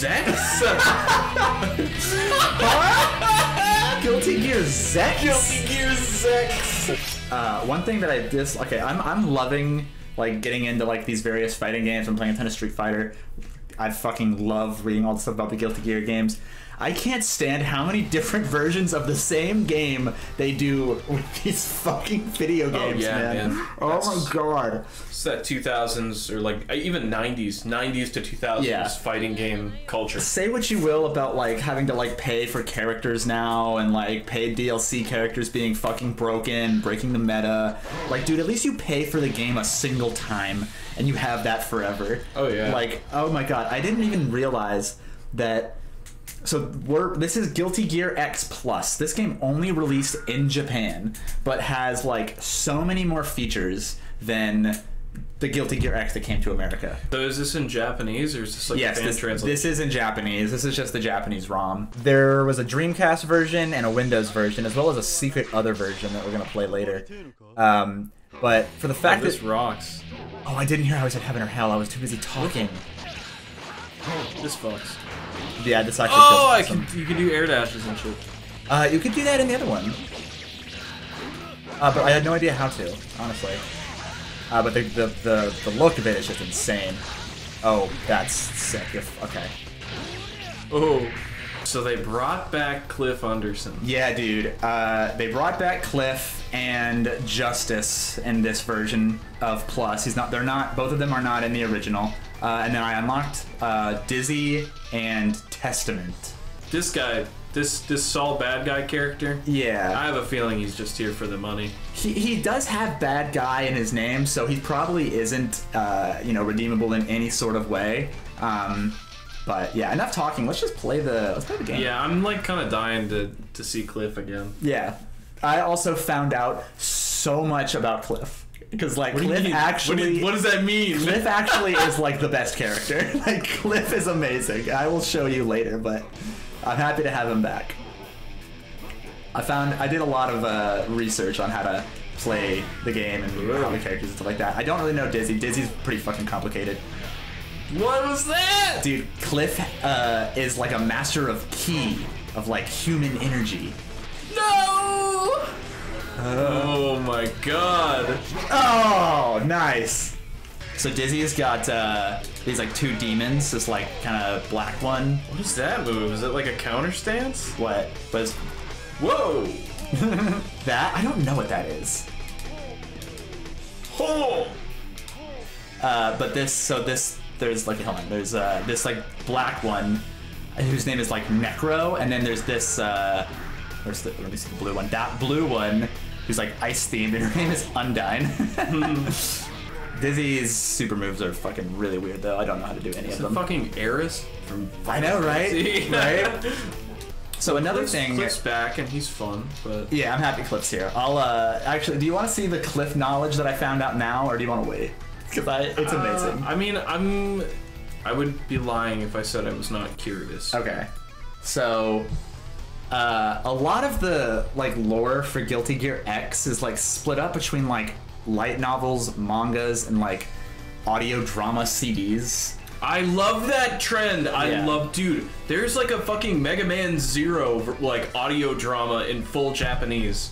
Zex? Huh? Guilty Gear Zex? Guilty Gear Zex! One thing that I dislike... Okay, I'm loving, like, getting into, like, these various fighting games. I'm playing a ton of Street Fighter. I fucking love reading all the stuff about the Guilty Gear games. I can't stand how many different versions of the same game they do with these fucking video games, man. Oh, my God. It's that 2000s or, like, even 90s to 2000s fighting game culture. Say what you will about, like, having to, like, pay for characters now and, like, paid DLC characters being fucking broken, breaking the meta. Like, dude, at least you pay for the game a single time and you have that forever. Oh, yeah. Like, oh, my God. I didn't even realize that... So this is Guilty Gear X Plus. This game only released in Japan, but has like so many more features than the Guilty Gear X that came to America. So is this in Japanese or is this like fan translation? This is in Japanese. This is just the Japanese ROM. There was a Dreamcast version and a Windows version, as well as a secret other version that we're gonna play later. But for the fact that this rocks. Oh, I didn't hear how he said heaven or hell. I was too busy talking. This fucks. Yeah, this actually feels awesome. You can do air dashes and shit. You could do that in the other one. But I had no idea how to, honestly. But the look of it is just insane. Oh, that's sick. Okay. Oh. So they brought back Kliff Undersn. Yeah, dude. They brought back Kliff and Justice in this version of Plus. Both of them are not in the original. And then I unlocked Dizzy and Testament. This guy, this Sol Badguy character. Yeah. I have a feeling he's just here for the money. He does have bad guy in his name, so he probably isn't you know, redeemable in any sort of way. But yeah, enough talking. Let's just play the game. Yeah, I'm like kind of dying to see Kliff again. Yeah. I also found out so much about Kliff. Because, like, Kliff actually... What does that mean? Kliff actually is, like, the best character. Like, Kliff is amazing. I will show you later, but I'm happy to have him back. I did a lot of research on how to play the game and how the characters and stuff like that. I don't really know Dizzy. Dizzy's pretty fucking complicated. What was that? Dude, Kliff is, like, a master of ki, of, like, human energy. No! Oh my God! Oh, nice. So Dizzy's got these like two demons. This like kind of black one. What is that move? Is it like a counter stance? What? But it's... Whoa! That I don't know what that is. Oh! But this there's like, hold on, there's this like black one whose name is like Necro, and then there's this let me see the blue one. That blue one. Who's like ice-themed, and her name is Undine. Dizzy's super moves are fucking really weird, though. I don't know how to do any of them. Fucking Eris from... I know, right? Right? So another thing... Kliff's back, and he's fun, but... Yeah, I'm happy Kliff's here. I'll, actually, do you want to see the Kliff knowledge that I found out now, or do you want to wait? Because it's amazing. I mean, I would be lying if I said I was not curious. Okay. So... a lot of the, like, lore for Guilty Gear X is, like, split up between, like, light novels, mangas, and, like, audio drama CDs. I love that trend. Yeah. I love, dude, there's, like, a fucking Mega Man 0, like, audio drama in full Japanese.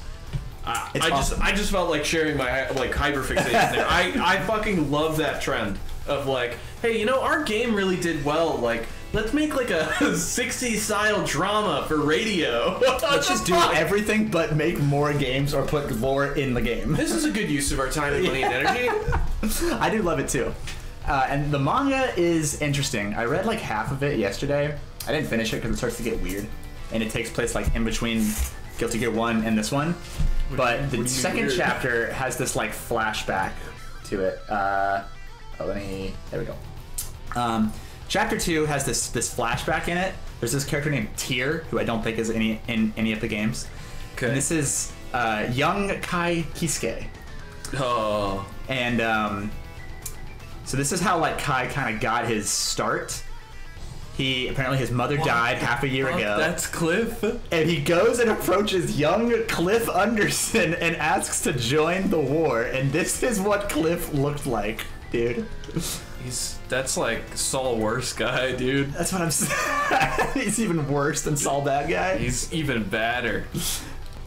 Awesome. I just felt like sharing my, like, hyperfixation there. I fucking love that trend of, like, hey, you know, our game really did well, like, let's make like a 60s style drama for radio. Let's just do everything but make more games or put lore in the game. This is a good use of our time and money and energy. I do love it too. And the manga is interesting. I read like half of it yesterday. I didn't finish it because it starts to get weird. And it takes place like in between Guilty Gear 1 and this one. But the second chapter has this like flashback to it. There we go. Chapter 2 has this flashback in it. There's this character named Tyr, who I don't think is in any of the games. Okay. And this is young Ky Kiske. Oh. And so this is how like Ky kind of got his start. He apparently his mother died half a year ago. That's Kliff. And he goes and approaches young Kliff Undersn and asks to join the war. And this is what Kliff looked like, dude. That's like Sol Worseguy, dude. That's what I'm saying. He's even worse than Sol Badguy. He's even badder.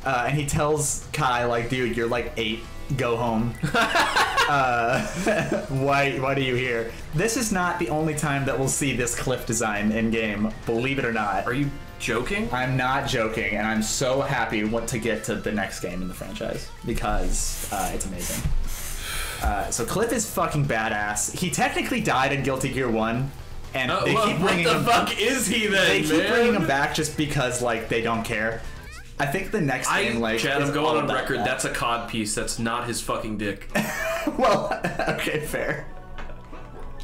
And he tells Ky, like, dude, you're like 8. Go home. Why do you here? This is not the only time that we'll see this Kliff design in game, believe it or not. Are you joking? I'm not joking, and I'm so happy to get to the next game in the franchise because it's amazing. So Kliff is fucking badass. He technically died in Guilty Gear 1, and they keep bringing him back. What the fuck is he then? They keep bringing him back just because, like, they don't care. I think the next game, like, Chad, I'm going on record. That's a COD piece. That's not his fucking dick. Well, okay, fair.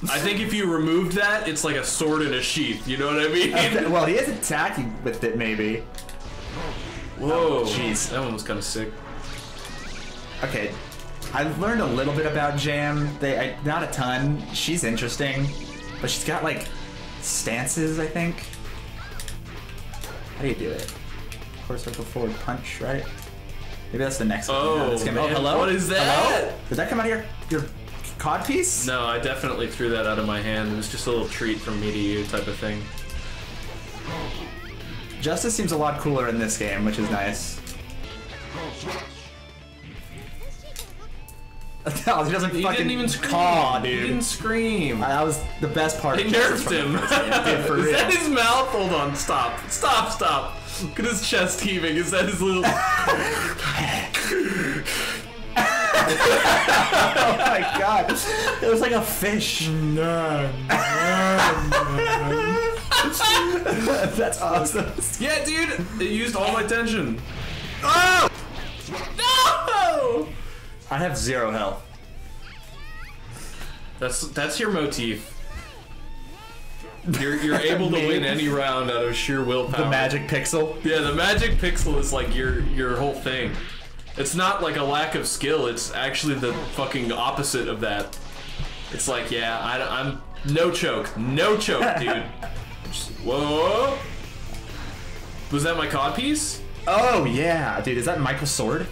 I think if you removed that, it's like a sword in a sheath. You know what I mean? Okay, well, he is attacking with it, maybe. Whoa, jeez, that one was kind of sick. Okay, I learned a little bit about Jam. Not a ton. She's interesting, but she's got like stances, I think. How do you do it? Quarter circle forward punch, right? Maybe that's the next one. That's gonna hello? What is that? Hello? Did that come out of your COD piece? No, I definitely threw that out of my hand. It was just a little treat from me to you type of thing. Justice seems a lot cooler in this game, which is nice. No, he doesn't fucking even caw, dude. He didn't scream. That was the best part. They nerfed him. Dude, for real. Is that his mouth? Hold on, stop. Stop, stop. Look at his chest heaving. Is that his little... Oh my god. It was like a fish. No, no, no. That's awesome. Yeah, dude. It used all my tension. Oh! No! I have 0 health. That's your motif. You're able to win any round out of sheer willpower. The magic pixel? Yeah, the magic pixel is like your whole thing. It's not like a lack of skill, it's actually the fucking opposite of that. It's like, yeah, I'm no choke. No choke, dude. Just, whoa. Was that my COD piece? Oh yeah, dude, is that Michael's sword?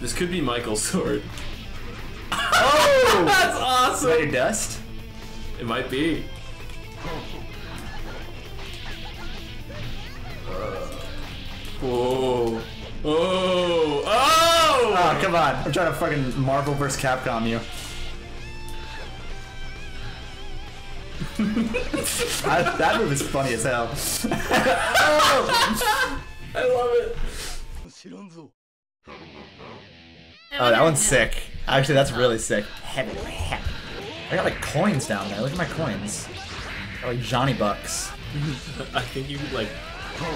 This could be Michael's sword. Oh! That's awesome! Is that your dust? It might be. Whoa. Oh. Oh! Oh! Come on. I'm trying to fucking Marvel vs. Capcom you. That move is funny as hell. Oh. I love it. Oh, that one's sick. Actually, that's really sick. Heavenly heck. I got like coins down there. Look at my coins. They're like Johnny Bucks. I think you could like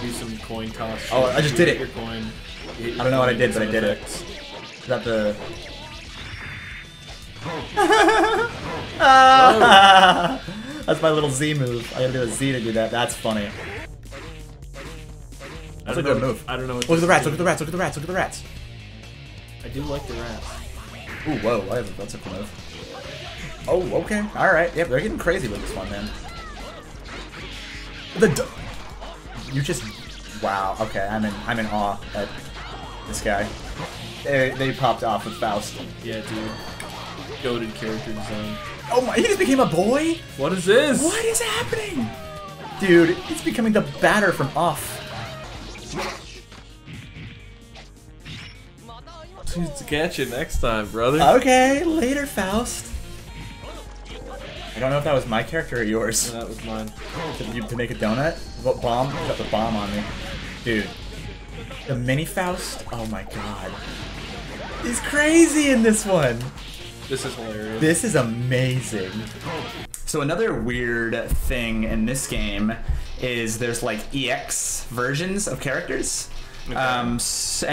do some coin toss. Oh, I just did it. I don't know what I did, but I did it. Is that the... That's my little Z move. I gotta do a Z to do that. That's funny. That's a good move. I don't know. Look at the rats. Look at the rats. Look at the rats. Look at the rats. I do like the rats. Ooh, whoa, that's a cool move. Oh, okay, alright. Yep, they're getting crazy with this one, man. You just... Wow, okay, I'm in awe at this guy. They popped off with Faust. Yeah, dude. Goated character design. Oh my, he just became a boy? What is this? What is happening? Dude, he's becoming the batter from Off. To catch you next time, brother. Okay, later, Faust. I don't know if that was my character or yours. No, that was mine. To make a donut? What bomb? You got the bomb on me. Dude. The mini Faust? Oh my god. He's crazy in this one. This is hilarious. This is amazing. So another weird thing in this game is there's like EX versions of characters. Okay. And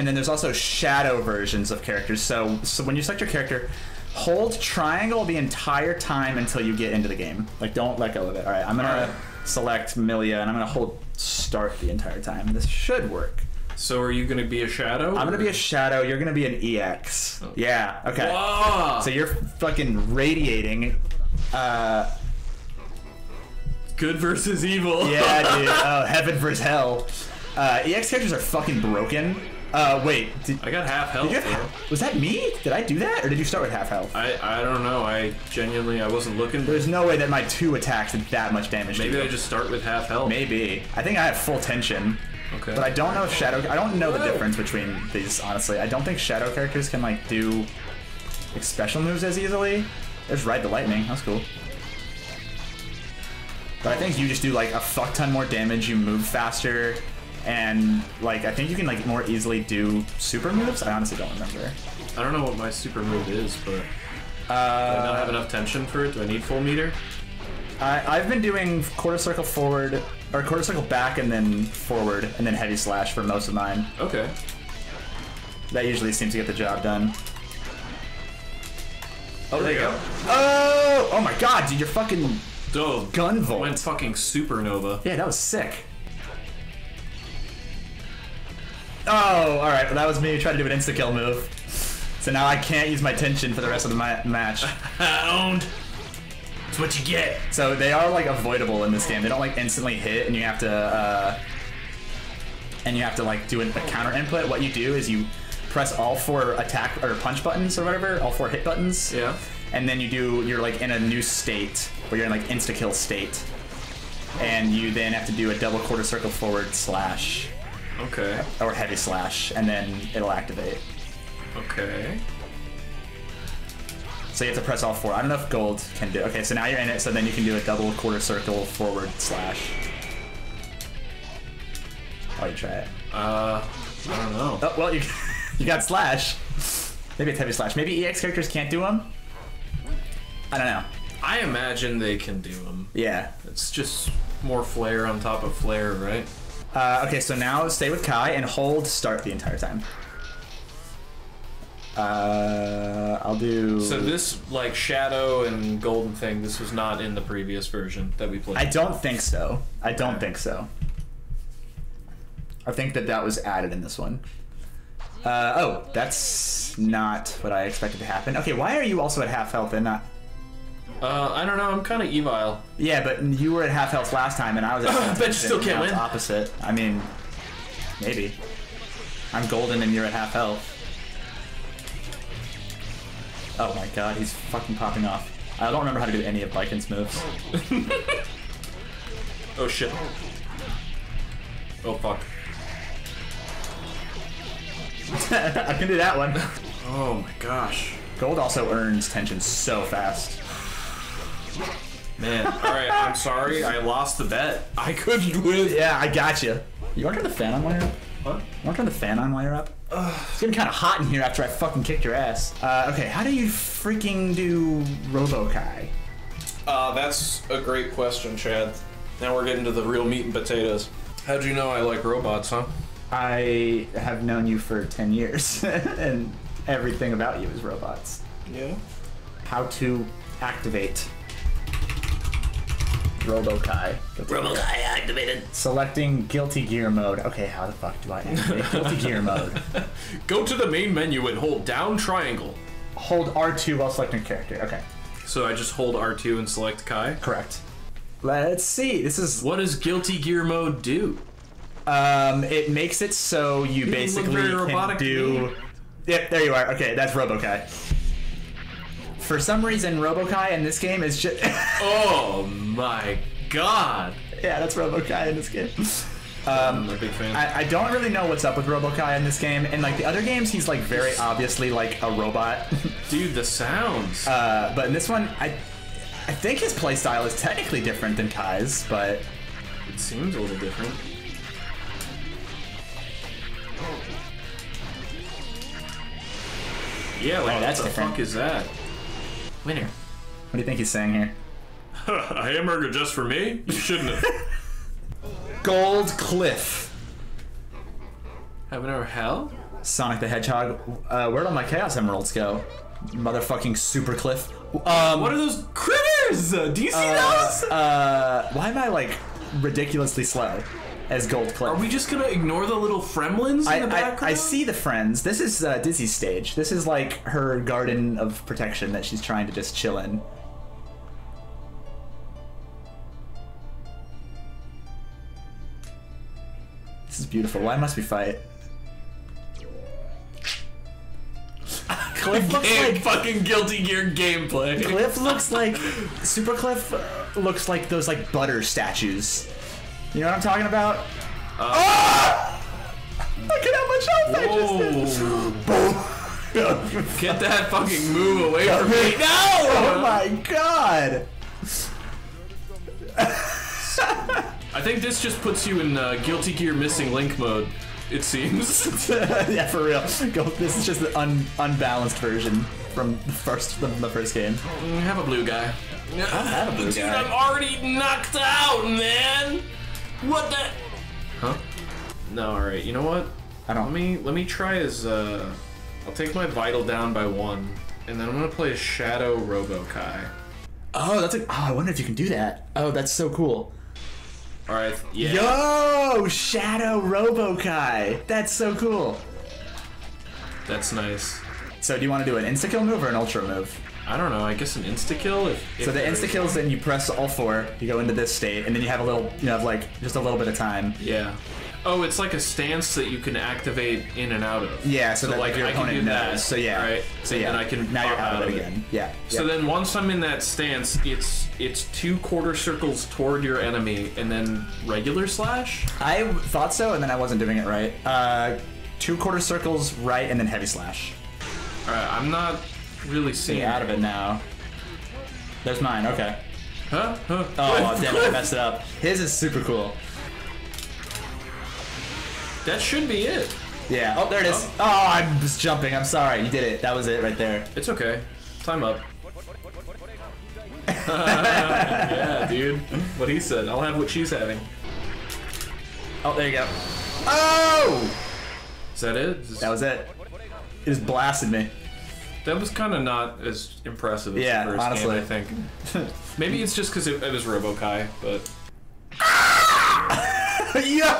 then there's also shadow versions of characters. So when you select your character, hold triangle the entire time until you get into the game. Like, don't let go of it. All right, I'm going to select Milia, and I'm going to hold start the entire time. This should work. So are you going to be a shadow? I'm going to be a shadow. You're going to be an EX. Oh. Yeah, okay. Whoa. So you're fucking radiating. Good versus evil. Yeah, dude. Oh, heaven versus hell. EX characters are fucking broken. Wait. I got half health. Was that me? Did I do that? Or did you start with half health? I don't know. I genuinely, I wasn't looking. There's no way that my two attacks did that much damage. Maybe I just start with half health. Maybe. I think I have full tension. Okay. But I don't know if shadow... I don't know the difference between these, honestly. I don't think shadow characters can, like, do like, special moves as easily. There's Ride the Lightning. That's cool. But I think you just do, like, a fuck ton more damage. You move faster. And, like, I think you can, like, more easily do super moves. I honestly don't remember. I don't know what my super move is, but... do I not have enough tension for it? Do I need full meter? I've been doing quarter circle forward, or quarter circle back, and then forward, and then heavy slash for most of mine. Okay. That usually seems to get the job done. Oh, there you go. Oh! Oh my god, dude, you're fucking... Dude, Gun Volt. Went fucking supernova. Yeah, that was sick. Oh, alright, well that was me trying to do an insta-kill move. So now I can't use my tension for the rest of the match. Owned! That's what you get! So they are, like, avoidable in this game. They don't, like, instantly hit, and you have to, like, do a counter input. What you do is you press all four attack, or punch buttons, or whatever, all four hit buttons. Yeah. And then you do, you're, like, in a new state, where you're in, like, insta-kill state. And you then have to do a double quarter circle forward slash. Okay. Or heavy slash, and then it'll activate. Okay. So you have to press all four. I don't know if gold can do it. Okay, so now you're in it, so then you can do a double quarter circle forward slash. Oh, you try it. I don't know. Oh, well, you got slash. Maybe it's heavy slash. Maybe EX characters can't do them? I don't know. I imagine they can do them. Yeah. It's just more flare on top of flare, right? Okay, so now stay with Ky and hold start the entire time. I'll do... So this, like, shadow and golden thing, this was not in the previous version that we played? I don't think so. I don't think so. I think that that was added in this one. Oh, that's not what I expected to happen. Okay, why are you also at half health and not... I don't know. I'm kind of evil. Yeah, but you were at half health last time, and I was at half health. Bet you still can't win. Opposite. I mean, maybe. I'm golden, and you're at half health. Oh my god, he's fucking popping off. I don't remember how to do any of Lycan's moves. Oh shit. Oh fuck. I can do that one. Oh my gosh. Gold also earns tension so fast. Man, alright, I'm sorry, I lost the bet. I couldn't win. Yeah, I gotcha. You wanna turn the fan on while you're up? What? You wanna turn the fan on while you're up? Ugh. It's getting kinda hot in here after I fucking kicked your ass. Okay, how do you freaking do Robo-Ky? That's a great question, Chad. Now we're getting to the real meat and potatoes. How'd you know I like robots, huh? I have known you for 10 years, and everything about you is robots. Yeah. How to activate Robo-Ky. Robo-Ky activated. Selecting Guilty Gear mode. Okay, how the fuck do I activate Guilty Gear mode? Go to the main menu and hold down triangle. Hold R2 while selecting character. Okay. So I just hold R2 and select Ky? Correct. Let's see. This is... What does Guilty Gear mode do? It makes it so you basically can do... Yep, there you are. Okay, that's Robo-Ky. For some reason, Robo-Ky in this game is just... Oh my god! Yeah, that's Robo-Ky in this game. I'm a big fan. I don't really know what's up with Robo-Ky in this game. In like the other games, he's like very obviously like a robot. Dude, the sounds. But in this one, I think his playstyle is technically different than Ky's, but it seems a little different. Yeah, like, oh, that's what the fuck is that? Winner. What do you think he's saying here? A hamburger just for me? You shouldn't have. Gold Kliff. Heaven or hell? Sonic the Hedgehog. Where'd all my Chaos Emeralds go? Motherfucking Super Kliff. What are those critters? Do you see those? Why am I, like, ridiculously slow as Gold Kliff? Are we just gonna ignore the little Fremlins in the background? I see the friends. This is Dizzy's stage. This is, like, her garden of protection that she's trying to just chill in. This is beautiful. Why must we fight? Kliff looks like fucking Guilty Gear gameplay. Kliff looks like Super Kliff looks like those like butter statues. You know what I'm talking about? Look at how much health I just did. Get that fucking move away from me. No! Oh my god! I think this just puts you in Guilty Gear Missing Link mode, it seems. Yeah, for real. This is just the unbalanced version from the first game. Have a blue guy. I have a blue guy. Dude, I'm already knocked out, man! What the? Huh? No, alright, you know what? I don't. Let me try his, I'll take my Vital down by 1, and then I'm gonna play a Shadow Robo-Ky. Oh, that's like, oh, I wonder if you can do that. Oh, that's so cool. Alright, yeah. Yo! Shadow Robo-Ky! That's so cool. That's nice. So do you want to do an insta-kill move or an ultra move? I don't know, I guess an insta-kill? So the insta-kill is then you press all 4, you go into this state, and then you have a little, you know, like, just a little bit of time. Yeah. Oh, it's like a stance that you can activate in and out of. Yeah, so that like, your opponent knows. So yeah. Right? So yeah, and I can now you're out of it again. Yeah. So then once I'm in that stance, it's 2 quarter circles toward your enemy and then regular slash? I thought so, and then I wasn't doing it right. 2 quarter circles right and then heavy slash. Alright, I'm not really seeing out of it now. There's mine, okay. Huh? Huh? Oh damn it, I messed it up. His is super cool. That should be it. Yeah. Oh, there it is. Oh, I'm just jumping. I'm sorry. You did it. That was it right there. It's okay. Time up. Yeah, dude. What he said. I'll have what she's having. Oh, there you go. Oh! Is that it? That was it. It just blasted me. That was kind of not as impressive as the first honestly. Game, I think. Maybe it's just because it was Robo-Ky, but... Yo!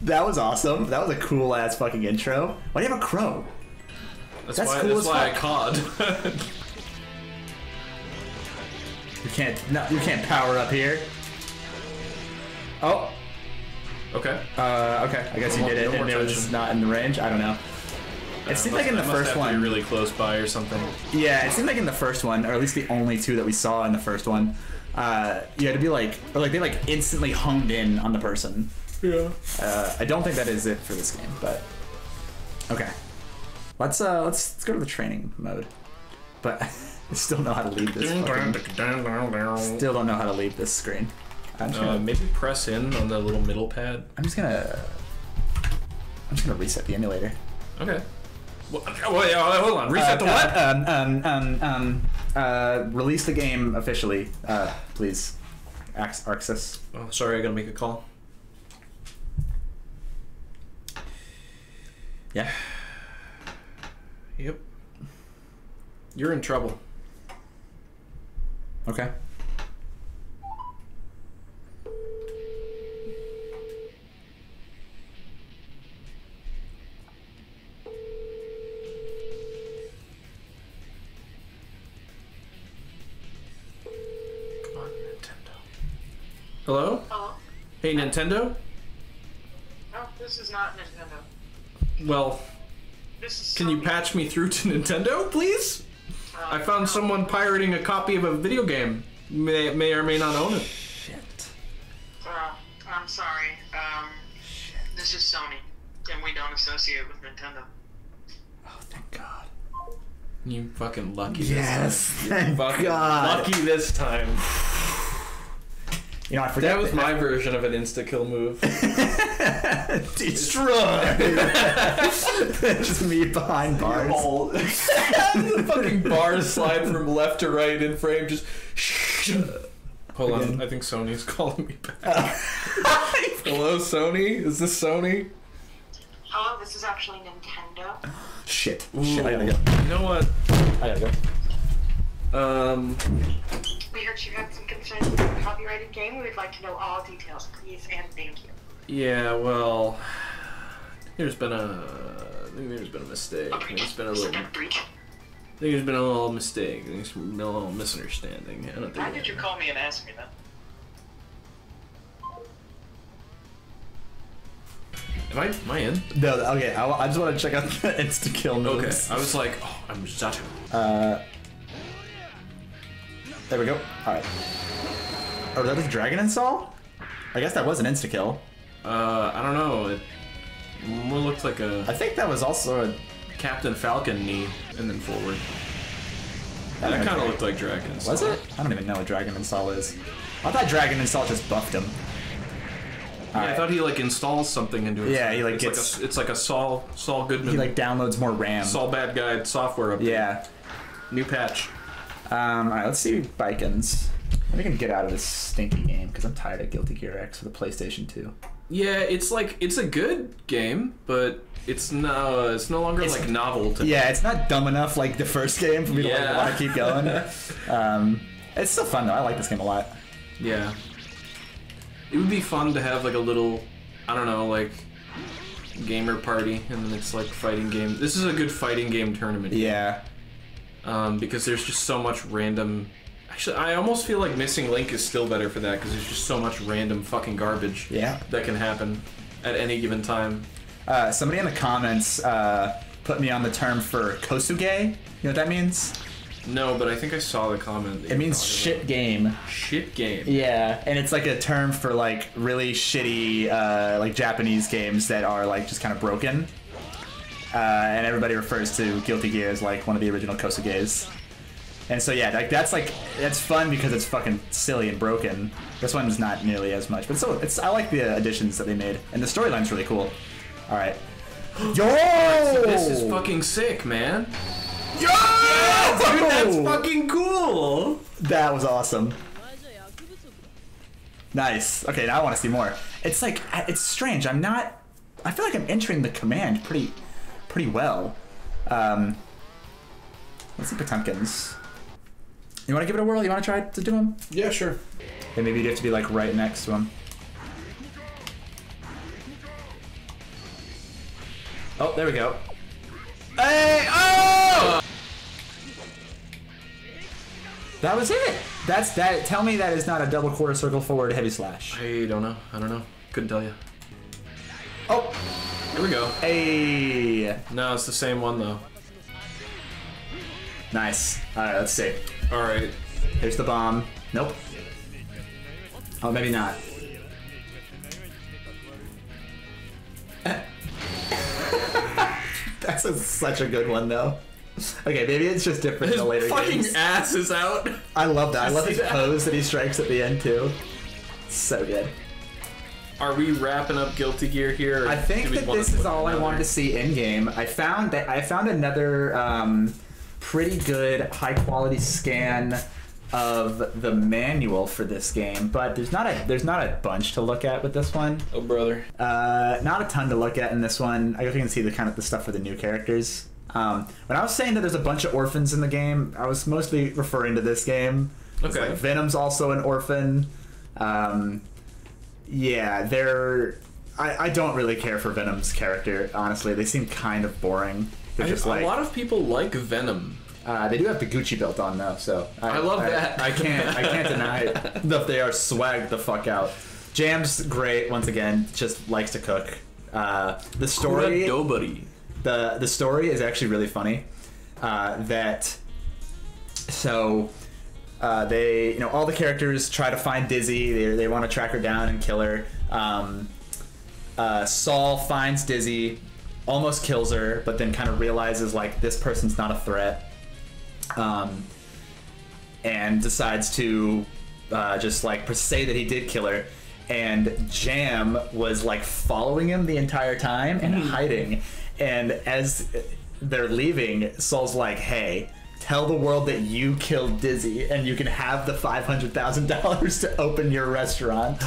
That was awesome. That was a cool ass fucking intro. Why do you have a crow? That's why I cod. you can't power up here. Oh. Okay. Okay. I guess you did it and it was not in the range. I don't know. It seemed like in the first one, really close by or something. Yeah, it seemed like in the first one, or at least the only 2 that we saw in the first one. You had to be like, or like they like instantly honed in on the person. Yeah. I don't think that is it for this game, but okay. Let's go to the training mode. But I still know how to leave this. Still don't know how to leave this screen. I'm just gonna maybe press in on the little middle pad. I'm just gonna reset the emulator. Okay. Hold on. Reset the what? Release the game officially, please. Arxis. Oh, sorry, I gotta make a call. Yeah. Yep. You're in trouble. Okay. Hello? Hello? Hey, Nintendo? No, this is not Nintendo. Well, can you patch me through to Nintendo, please? I found someone pirating a copy of a video game. May or may not own it. Shit. I'm sorry. This is Sony, and we don't associate with Nintendo. Oh, thank God. You fucking lucky this time. Yes, thank God. You're fucking lucky this time. You know, I forget that was my version of an insta-kill move. Destroy! Just me behind bars. The fucking bars slide from left to right in frame, just... Hold on, I think Sony's calling me back. Hello, Sony? Is this Sony? Hello, this is actually Nintendo. Shit. Ooh. Shit, I gotta go. You know what? I gotta go. We heard you had some concerns with the copyrighted game. We would like to know all details, please, and thank you. Yeah, well, there's been a mistake. There's been a little mistake. There's been a little misunderstanding. I don't think. Why did you call me and ask me that? Am I in? No, okay. I just want to check out the insta-kill moves. Okay, I was like, oh, I'm Zato. There we go. All right. Oh, that was Dragon Install? I guess that was an insta-kill. I don't know. It more looked like a... I think that was also a... Captain Falcon knee, and then forward. That kind of looked like Dragon Install. Was it? I don't even know what Dragon Install is. I thought Dragon Install just buffed him. Yeah, right. I thought he like installs something into it. Yeah, he like gets... Like a, it's like a Sol Goodman. He like downloads more RAM. Sol Badguy software update. Yeah. New patch. Alright, let's see Vikings. I think I can get out of this stinky game because I'm tired of Guilty Gear X for the PlayStation 2. Yeah, it's like, it's a good game, but it's no longer like novel to me. It's not dumb enough like the first game for me to like, want to keep going. It's still fun though. I like this game a lot. Yeah. It would be fun to have like a little, I don't know, like gamer party, and then it's like fighting game. This is a good fighting game tournament. Yeah. Because there's just so much random. Actually, I almost feel like Missing Link is still better for that because there's just so much random fucking garbage that can happen at any given time. Somebody in the comments put me on the term for Kosuge. You know what that means? No, but I think I saw the comment. It means shit game. Shit game. Yeah, and it's like a term for like really shitty like Japanese games that are like just kind of broken. And everybody refers to Guilty Gear as like one of the original Kosuges. And so yeah, like that's fun because it's fucking silly and broken. This one's not nearly as much, but so I like the additions that they made, and the storyline's really cool. All right, yo, this is fucking sick, man. Yo, yes, dude, that's fucking cool. That was awesome. Nice. Okay, now I want to see more. It's like it's strange. I'm not. I feel like I'm entering the command pretty well. Let's see Potemkins. You want to give it a whirl? You want to try to do him? Yeah, sure. And maybe you'd have to be like right next to him. Oh, there we go. Hey! Oh! That was it. That's that. Tell me that is not a double quarter circle forward heavy slash. I don't know. I don't know. Couldn't tell you. Oh, here we go. Hey. No, it's the same one though. Nice. All right, let's see. All right. Here's the bomb. Nope. Oh, maybe not. That's such a good one, though. Okay, maybe it's just different in the later games. His fucking ass is out. I love that. I love his pose that he strikes at the end, too. So good. Are we wrapping up Guilty Gear here? I think that this is all I wanted to see in-game. I found another pretty good, high-quality scan of the manual for this game, but there's not a bunch to look at with this one. Oh brother. Not a ton to look at in this one. I guess you can see the kind of the stuff for the new characters. When I was saying that there's a bunch of orphans in the game, I was mostly referring to this game. Okay. Like Venom's also an orphan. Yeah, I don't really care for Venom's character, honestly. They seem kind of boring. Just like, a lot of people like Venom. They do have the Gucci belt on though, so I love that. I can't deny it. That they are swagged the fuck out. Jam's great once again. Just likes to cook. The story. Nobody. The story is actually really funny. They all the characters try to find Dizzy. They want to track her down and kill her. Sol finds Dizzy, almost kills her, but then kind of realizes like this person's not a threat. And decides to just like say that he did kill her, and Jam was like following him the entire time and hiding, and as they're leaving, Sol's like, hey, tell the world that you killed Dizzy and you can have the $500,000 to open your restaurant.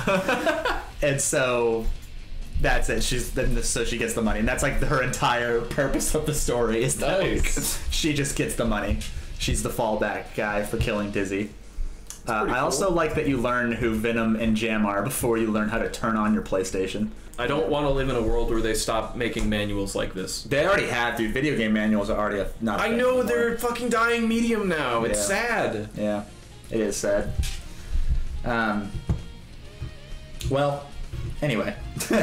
And so that's it. So she gets the money, and that's like her entire purpose of the story is that she just gets the money. She's the fallback guy for killing Dizzy. I also like that you learn who Venom and Jam are before you learn how to turn on your PlayStation. I don't want to live in a world where they stop making manuals like this. They already have, dude. Video game manuals are already not. I know, they're a fucking dying medium now. Yeah. It's sad. Yeah, it is sad. Well, Anyway.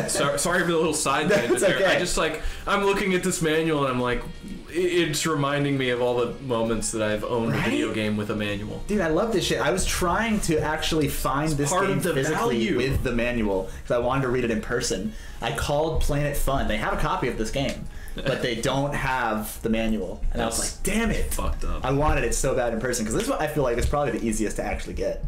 Sorry for the little side tangent there. Okay. I just, like, I'm looking at this manual and I'm like, it's reminding me of all the moments that I've owned a video game with a manual. Dude, I love this shit. I was trying to actually find this game physically with the manual because I wanted to read it in person. I called Planet Fun. They have a copy of this game, but they don't have the manual. And I was like, damn it. Fucked up. I wanted it so bad in person because this one I feel like is probably the easiest to actually get.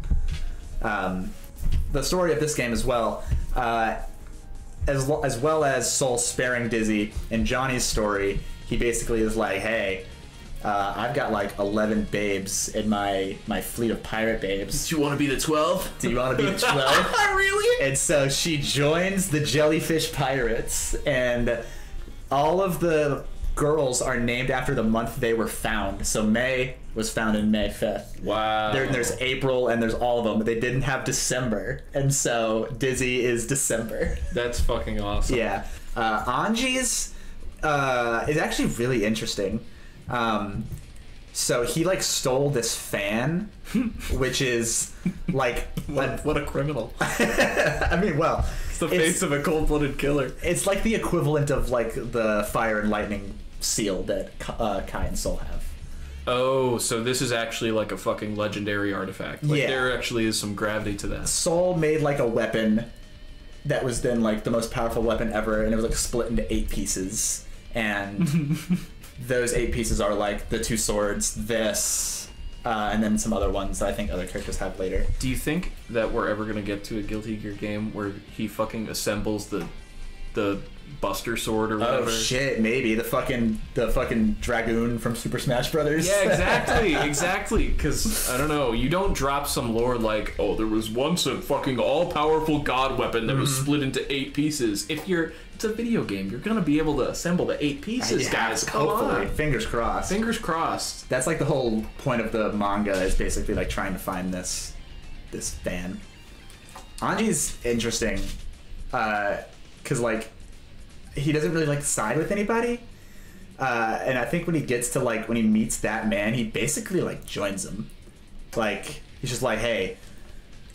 The story of this game as well, as well as Sol sparing Dizzy and Johnny's story, he basically is like, hey, I've got like 11 babes in my fleet of pirate babes. Do you want to be the 12th? Do you want to be the 12th? Really? And so she joins the Jellyfish Pirates, and all of the girls are named after the month they were found. So May was found in May 5th. Wow. There's April and there's all of them, but they didn't have December. And so Dizzy is December. That's fucking awesome. Yeah. Anji's is actually really interesting. So he like stole this fan, which is like what a criminal. I mean, well, it's the face of a cold-blooded killer. It's like the equivalent of like the fire and lightning seal that Ky and Sol have. Oh, so this is actually like a fucking legendary artifact. Like, yeah. There actually is some gravity to that. Sol made like a weapon that was then like the most powerful weapon ever, and it was like split into 8 pieces. And those 8 pieces are like the 2 swords, this, and then some other ones that I think other characters have later. Do you think that we're ever going to get to a Guilty Gear game where he fucking assembles the Buster Sword or whatever? Oh shit, maybe the fucking Dragoon from Super Smash Brothers. Yeah, exactly. Because I don't know, you don't drop some lore like, oh, there was once a fucking all-powerful god weapon that was split into 8 pieces. It's a video game, you're gonna be able to assemble the 8 pieces, guys. Come on. Fingers crossed. Fingers crossed. That's like the whole point of the manga, is basically like trying to find this fan. Anji's interesting, because like, he doesn't really like side with anybody, and I think when he gets to like, when he meets that man, he basically like joins him. Like, he's just like, hey,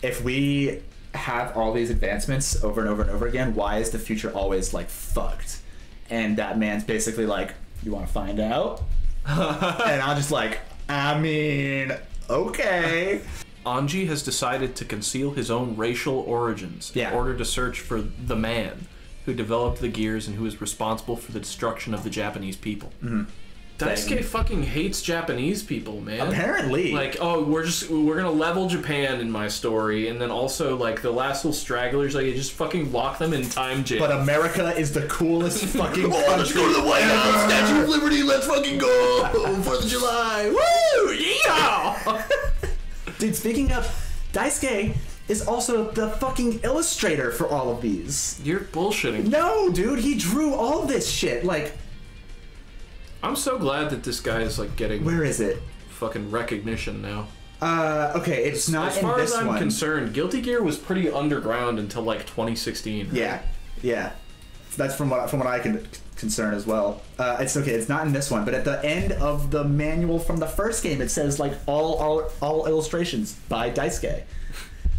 if we have all these advancements over and over and over again, why is the future always like fucked? And that man's basically like, you want to find out? And I'm just like, I mean, okay. Anji has decided to conceal his own racial origins in order to search for the man who developed the gears and who is responsible for the destruction of the Japanese people. Daisuke fucking hates Japanese people, man. Apparently. Like, oh, we're gonna level Japan in my story, and then also, like, the last little stragglers, like, you just fucking lock them in time jail. But America is the coolest fucking country. Oh, let's go to the White House, Statue of Liberty, let's fucking go! 4th of July, woo! Yeah! Dude, speaking of, Daisuke is also the fucking illustrator for all of these. You're bullshitting. No, dude, he drew all this shit. Like, I'm so glad that this guy is like getting. Where is it? Fucking recognition now. Okay, it's not. As far as I'm concerned, Guilty Gear was pretty underground until like 2016. Right? Yeah, that's from what I can concern as well. It's okay. It's not in this one, but at the end of the manual from the first game, it says like all illustrations by Daisuke.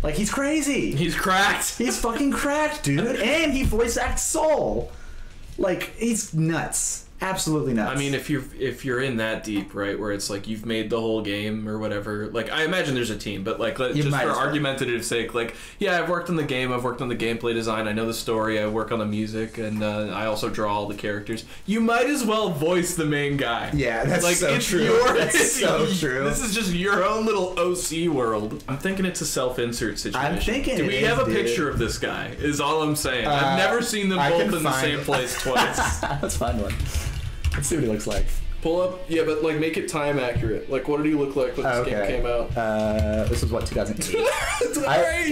Like, he's crazy. He's cracked. He's fucking cracked, dude. And he voice acts Sol. Like, he's nuts. Absolutely nuts. I mean, if you're in that deep, right, where it's like you've made the whole game or whatever. Like, I imagine there's a team, but like, just for argumentative sake, like, yeah, I've worked on the game, I've worked on the gameplay design, I know the story, I work on the music, and I also draw all the characters. You might as well voice the main guy. Yeah, that's like, so true. That's so true. This is just your own little OC world. I'm thinking it's a self-insert situation. I'm thinking. Do we have a picture of this guy? Is all I'm saying. I've never seen them both in the same place twice. Let's find one. Let's see what he looks like. Pull up, yeah, but like make it time accurate. Like, what did he look like when this game came out? This was what, 2008. I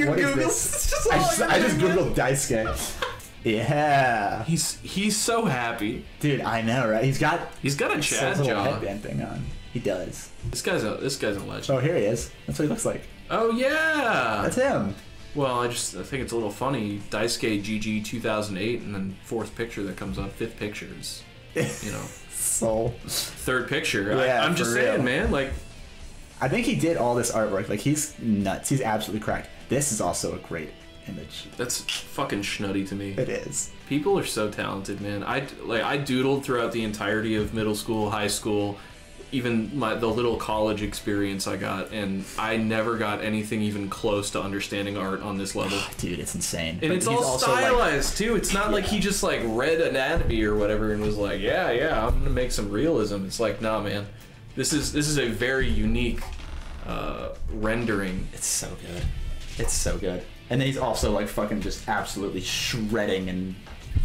just googled Daisuke. Yeah. He's so happy, dude. I know, right? He's got a Chad job headband thing on. He does. This guy's a legend. Oh, here he is. That's what he looks like. Oh yeah, that's him. Well, I think it's a little funny. Daisuke GG 2008, and then 4th picture that comes up, 5th picture is, you know, Sol. 3rd picture. Yeah, I'm just saying, man. Like, I think he did all this artwork. Like, he's nuts. He's absolutely cracked. This is also a great image. That's fucking schnutty to me. It is. People are so talented, man. I doodled throughout the entirety of middle school, high school, even the little college experience I got, and I never got anything even close to understanding art on this level. Dude, it's insane. And it's all stylized, like, too. It's not like he just, like, read anatomy or whatever and was like, yeah, yeah, I'm gonna make some realism. It's like, nah, man. This is a very unique rendering. It's so good. It's so good. And then he's also, like, fucking just absolutely shredding and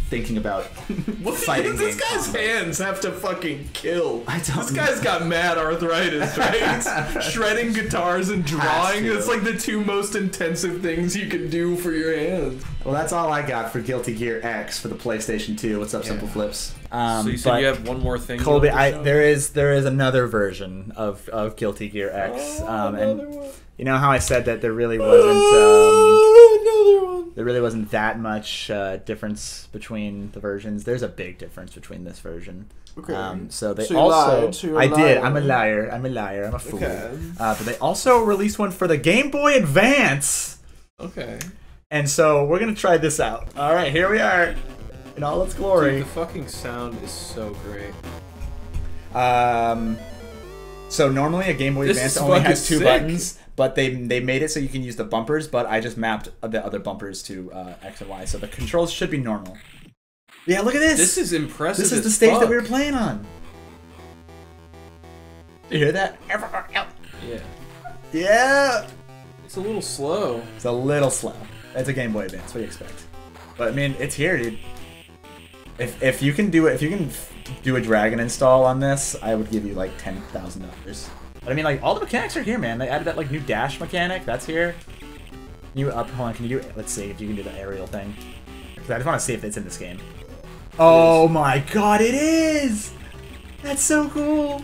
thinking about fighting games. This guy's hands have to fucking kill. This guy's got mad arthritis, right? He's shredding guitars and drawing. It's like the two most intensive things you can do for your hands. Well, that's all I got for Guilty Gear X for the PlayStation 2. What's up, Simple Flips? So you said you have one more thing. Colby, there is another version of Guilty Gear X, and you know how I said that there really wasn't. There really wasn't that much difference between the versions. There's a big difference between this version. Okay. So I lied. I'm a liar. I'm a liar. I'm a fool. Okay. But they also released one for the Game Boy Advance. Okay. And so we're gonna try this out. All right, here we are, in all its glory. Dude, the fucking sound is so great. So normally a Game Boy Advance only has two buttons. But they made it so you can use the bumpers, but I just mapped the other bumpers to X and Y, so the controls should be normal. Yeah, look at this! This is impressive. This is the stage that we were playing on. You hear that? Yeah. Yeah! It's a little slow. It's a little slow. It's a Game Boy Advance, what do you expect? But I mean, it's here, dude. If you can do it, if you can do a Dragon Install on this, I would give you like $10,000. I mean, like, all the mechanics are here, man. They added that, like, new dash mechanic. That's here. Hold on, can you do... Let's see if you can do the aerial thing. Because I just want to see if it's in this game. Oh, my God, it is! That's so cool!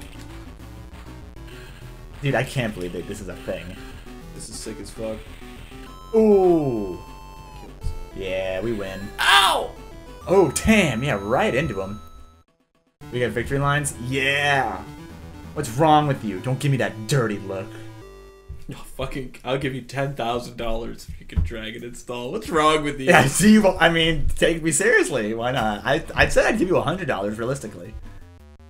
Dude, I can't believe that this is a thing. This is sick as fuck. Ooh! Yeah, we win. Ow! Oh, damn, yeah, right into him. We got victory lines? Yeah! What's wrong with you? Don't give me that dirty look. Oh, fucking, I'll give you $10,000 if you can Dragon Install. What's wrong with you? Yeah, see, well, I mean, take me seriously. Why not? I said I'd give you $100 realistically,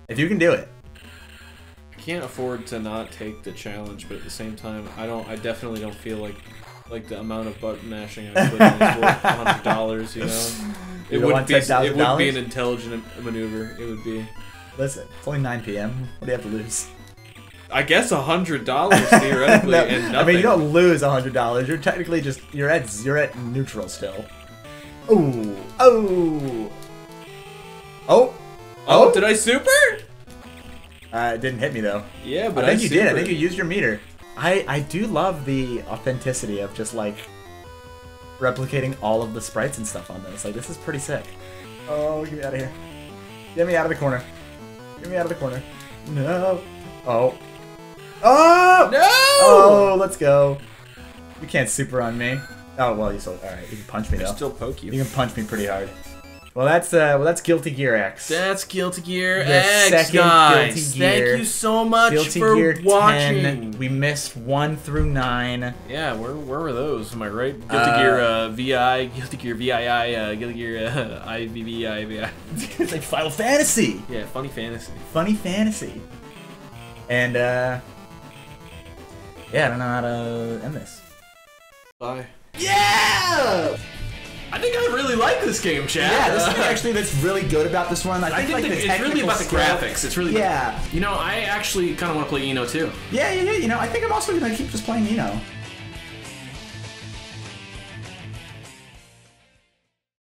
if you can do it. I can't afford to not take the challenge, but at the same time, I definitely don't feel like the amount of button mashing I put in is worth $100. You know, it would be an intelligent maneuver. It would be. Listen, it's only 9 p.m. What do you have to lose? I guess $100 theoretically, no, and nothing. I mean, you don't lose $100. You're technically just you're at neutral still. Ooh, oh, oh, oh! Did I super? It didn't hit me though. Yeah, but I think you did. I think you used your meter. I do love the authenticity of just like replicating all of the sprites and stuff on this. Like, this is pretty sick. Oh, get me out of here! Get me out of the corner! Get me out of the corner. No. Oh. Oh! No! Oh, let's go. You can't super on me. Oh, well, you still... Alright, you can punch me, though. I still poke you. You can punch me pretty hard. Well, that's Guilty Gear X. That's Guilty Gear X, guys. Guilty Gear. Thank you so much for watching. 10. We missed 1 through 9. Yeah, where were those? Am I right? Guilty Gear VI, Guilty Gear VII, Guilty Gear IVVIVI. It's like Final Fantasy. Yeah, Funny Fantasy. Funny Fantasy. And yeah, I don't know how to end this. Bye. Yeah. I think I really like this game, chat. Yeah, this is actually that's really good about this one. I think it's really about the graphics. It's really about, you know, I actually kind of want to play Eno too. Yeah, you know, I think I'm also gonna keep just playing Eno.